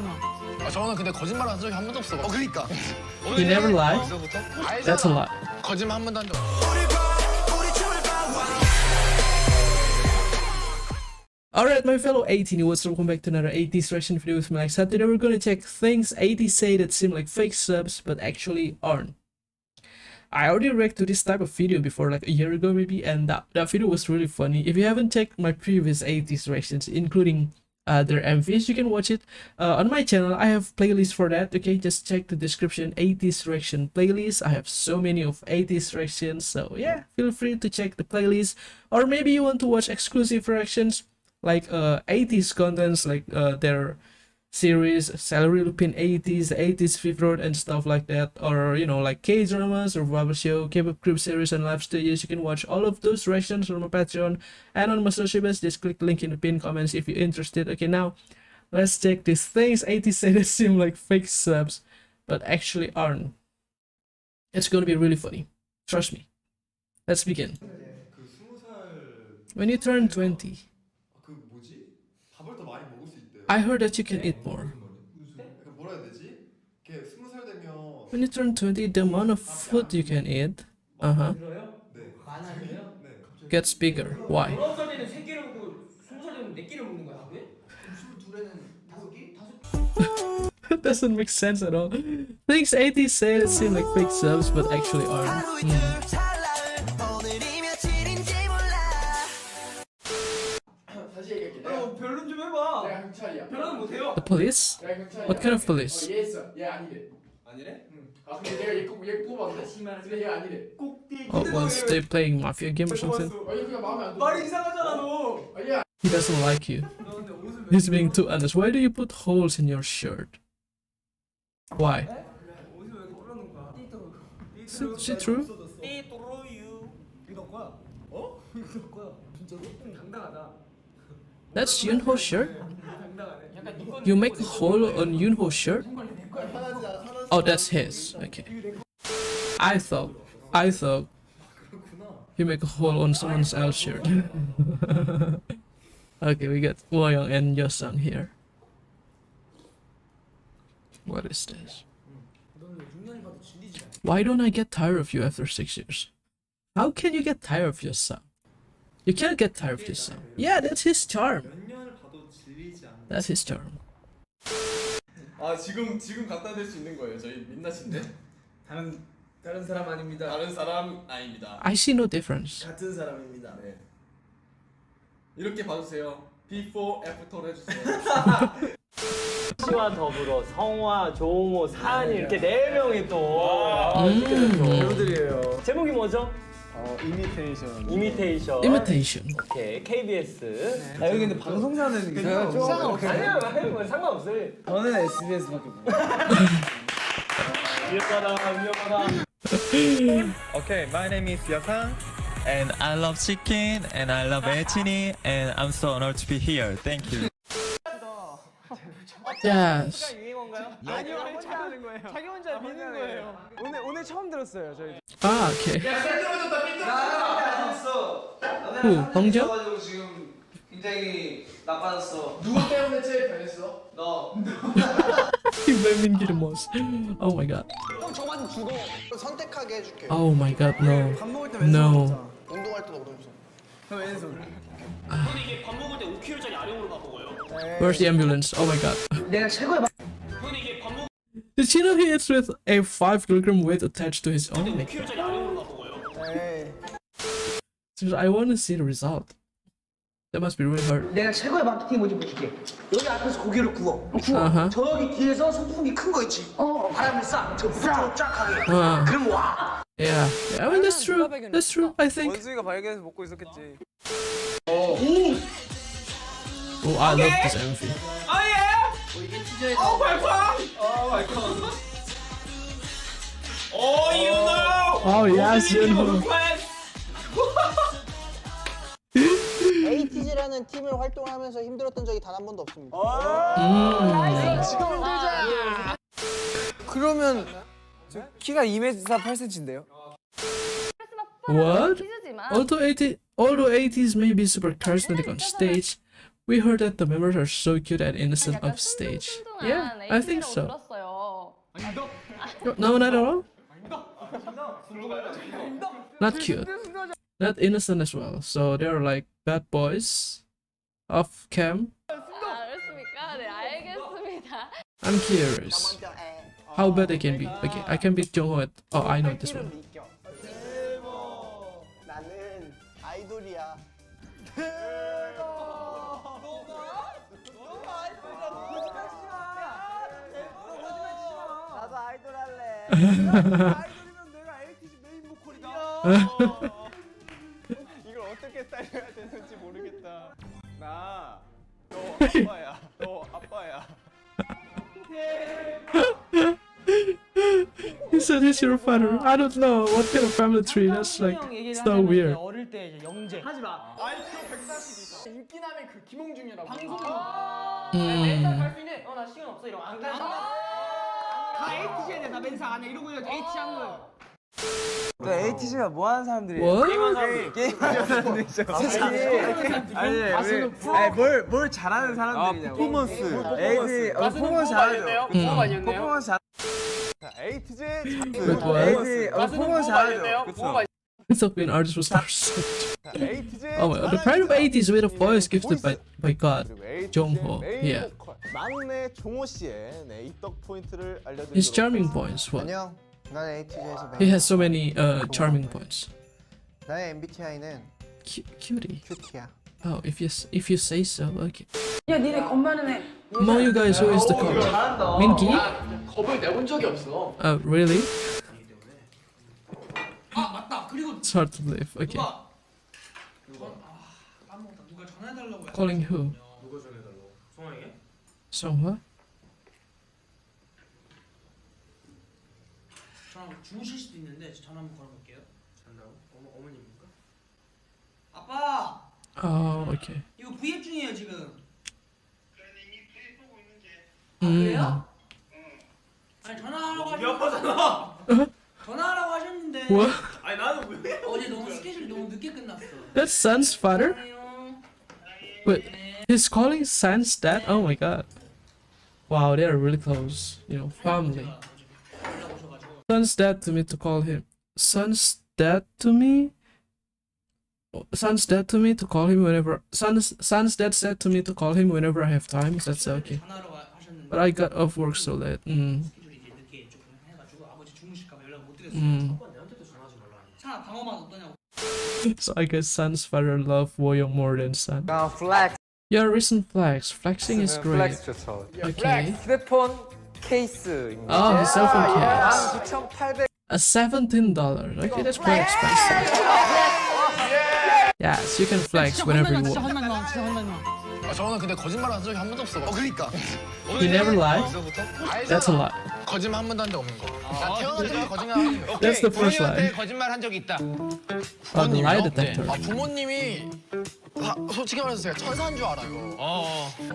아, 저는 근데 거짓말한 적이 한 번도 없어. 어, 그러니까. You never lie? That's a lie. 거짓말 한 번도 안 줘. Alright, my fellow ATEEZers, welcome back to another ATEEZ reaction video with me, Lexa. Today we're gonna check things ATEEZ say that seem like fake subs, but actually aren't. I already reacted to this type of video before, like a year ago maybe, and that video was really funny. If you haven't checked my previous ATEEZ reactions, including their MVs, you can watch it on my channel. I have playlists for that, okay? Just check the description, ATEEZ reaction playlist. I have so many of ATEEZ reactions, so yeah, feel free to check the playlist. Or maybe you want to watch exclusive reactions, like ATEEZ contents, like their series Salary Lupin 80s, the 80s Fifth Road and stuff like that, or you know, like K-dramas, or Bubble Show, K-pop group series and live studios. You can watch all of those reactions on my Patreon and on my social media. Just click the link in the pinned comments if you're interested. Okay, now let's check these things ATEEZ say that seem like fake subs but actually aren't. It's gonna be really funny, trust me. Let's begin. When you turn 20, I heard that you can eat more. When you turn 20, the amount of food you can eat gets bigger. Why? That doesn't make sense at all. Things ATEEZ say that seem like fake subs but actually aren't. The police? What kind of police? Oh, once they're playing mafia game or something? He doesn't like you. He's being too honest. Why do you put holes in your shirt? Why? Is it true? That's Yunho's shirt? You make a hole on Yunho's shirt? Oh, that's his. Okay. I thought you make a hole on someone else's shirt. Okay, we got Wooyoung and Yeosang here. What is this? Why don't I get tired of you after 6 years? How can you get tired of yourself? You can't get tired of this song. Yeah, that's his charm. That's his charm. 지금 갖다 댈 수 있는 거예요. 저희 민낯인데. 다른 사람 아닙니다. 다른 사람 아닙니다. I see no difference. 같은 사람입니다. 네. 이렇게 봐 주세요. Before after 해 주세요. 시와 더불어 성화, 조모, 사한이 이렇게 네 명이 또 배우들이에요. 제목이 뭐죠? 이미테이션. 이미테이션. 오케이, KBS. 네. 아, 여기 근데 방송사는 이상해요. 아니요, 상관없어요. 저는 SBS밖에 몰라요. 미역바다. Okay, my name is Yeosang. And I love chicken, and I love etini, and I'm so honored to be here. Thank you. Yes. 아니요, 자기 하는 거예요. 자기 혼자 믿는 거예요. 오늘 처음 들었어요, 저희. 아, 오케이. 야, 셀터졌다. 나 알았어. 너네 방정 가지고 지금 굉장히 나빠졌어. 누구 때문에 제일 변했어? 너. 이번엔 길모스. Oh my god. 형 저만 죽어. 선택하게 해 줄게. Oh my god, no. 밥 먹을 때 왼손. 운동할 때도 오른손. 형 왼손. Where's the ambulance? Oh my god. Did you know he hits with a 5kg weight attached to his own? Seriously, I want to see the result. That must be really hard. Yeah, I mean that's true, I think. Oh, I love this MV. Oh yeah! Oh my god! Oh my god! Oh, you know! Oh yes, you know! ATEEZ라는 팀을 활동하면서 힘들었던 적이 단 한 번도 없습니다. 나이스! 지금 힘들잖아! 그러면 키가 2m 4.8cm인데요? What? Although ATEEZ may be super charismatic on stage, We heard that the members are so cute and innocent upstage. Yeah, I think so. No, not at all. Not cute. Not innocent as well. So they're like bad boys. Off cam. I'm curious. How bad they can be. Okay, I can beat Jongho at... Oh, I know this one. He said he's your father. I don't know what kind of family tree. That's like so weird. What? The pride of ATEEZ with a voice gifted by God, Jongho. Yeah. His charming points, what? He has so many charming points. Cutie. Oh, if you say so, okay. Among you guys, who is the cover? Minky? Oh, really? It's hard to believe, okay. Calling who? Jongho? Oh, okay. That's San's father? Wait, he's calling San's dad? Oh my god. Wow, they are really close, you know, family. Son's dad to me to call him. Son's dad to me to call him whenever. Son's dad said to me to call him whenever I have time. That's okay. But I got off work so late. So I guess Son's father loved Wooyoung more than Son. Your recent flex. Flexing is great. Okay. Case. Oh, his cell phone case. $17. Okay, that's quite expensive. Yes, you can flex whenever you want. He never lied. That's a lie. That's the first lie. Oh, the lie detector.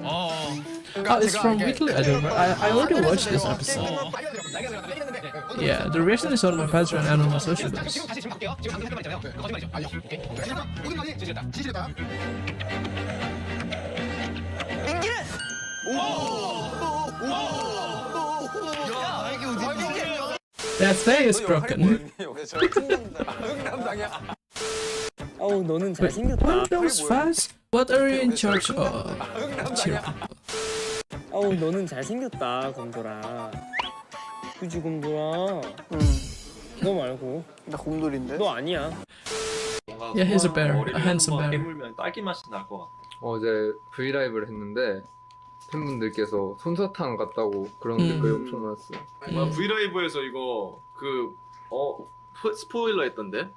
Oh, it's from Weekly Idol. I already watched this episode. Yeah, the reaction is on my Patreon and on my social media. That thing is broken. Wait, aren't those fast? What are you in charge of? Yeah, he's a bear, a handsome bear. 어제 브이라이브를 했는데 팬분들께서 손사탕 같다고 그런 댓글이 엄청 많았어요. 브이라이브에서 이거 스포일러 했던데?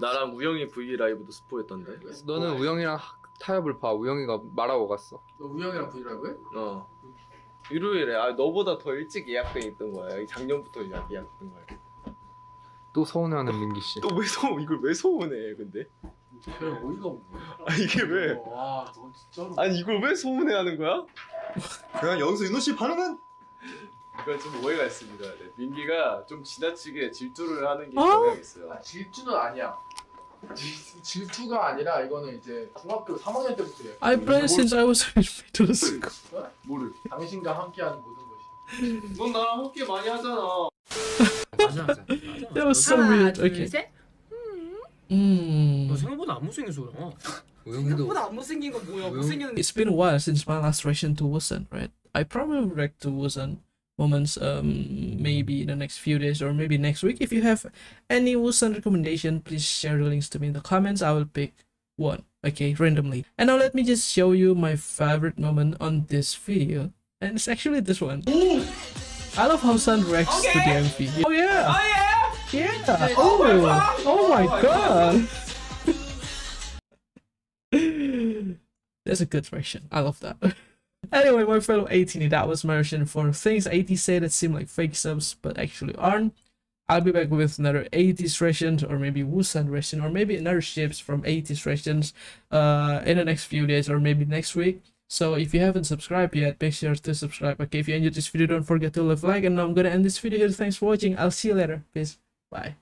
나랑 우영이 브이라이브도 스포했던데? 너는 우영이랑 타협을 봐. 우영이가 말하고 갔어. 너 우영이랑 브이라이브 해? 어. 일요일에 너보다 더 일찍 예약돼 있던 거야. 작년부터 예약된 거야. 또 서운해하는 민기 씨. 또 왜 이걸 왜 서운해? 근데 그냥 어이가 없네. 이게 왜? 와, 너 진짜로. 이걸 왜 서운해하는 거야? 그냥 여기서 윤호 씨 반응은 이건 좀 오해가 있습니다. 네, 민기가 좀 지나치게 질투를 하는 게 있어요. 질투는 아니야. 질투가 아니라 이거는 이제 중학교 3학년 때부터 I played since I was in middle school. 뭐를? 당신과 함께하는 모든 것이. 넌 나랑 함께 많이 하잖아. 맞아. That was so weird. Okay. 너 생각보다 안 못생겼어. 생각보다 안 못생긴 건 뭐야? 못생겼는데. It's been a while since my last reaction to Wusan, right? I probably react to Wusan moments maybe in the next few days or maybe next week. If you have any Wusan recommendation, please share the links to me in the comments. I will pick one, okay, randomly. And now let me just show you my favorite moment on this video, and it's actually this one. I love how Sun reacts to the MV. Oh yeah, oh yeah, yeah. Oh my god. That's a good reaction. I love that. Anyway, my fellow ATEEZ, that was my reaction for things ATEEZ say that seem like fake subs but actually aren't. I'll be back with another ATEEZ reactions, or maybe Wusan reaction, or maybe another ships from ATEEZ reactions in the next few days or maybe next week. So if you haven't subscribed yet, make sure to subscribe. Okay, if you enjoyed this video, don't forget to leave a like, and now I'm gonna end this video here. Thanks for watching. I'll see you later. Peace. Bye.